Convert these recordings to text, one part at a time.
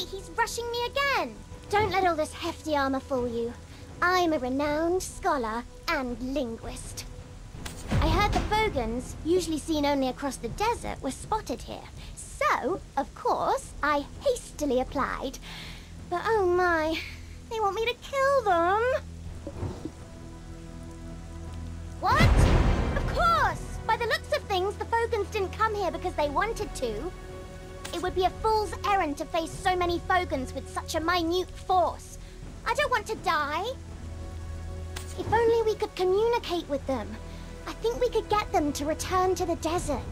Wait, he's rushing me again! Don't let all this hefty armor fool you. I'm a renowned scholar and linguist. I heard the Bogans, usually seen only across the desert, were spotted here. So, of course, I hastily applied. But oh my, they want me to kill them! What? Of course! By the looks of things, the Bogans didn't come here because they wanted to. It would be a fool's errand to face so many Bogans with such a minute force. I don't want to die. If only we could communicate with them. I think we could get them to return to the desert.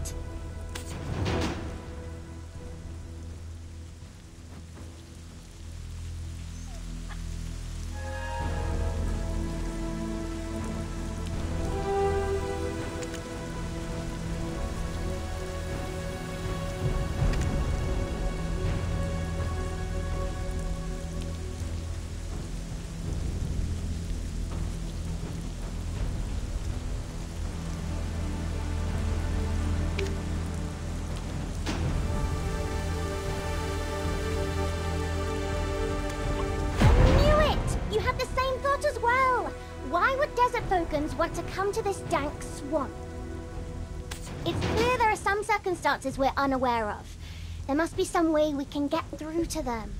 Want to come to this dank swamp. It's clear there are some circumstances we're unaware of. There must be some way we can get through to them.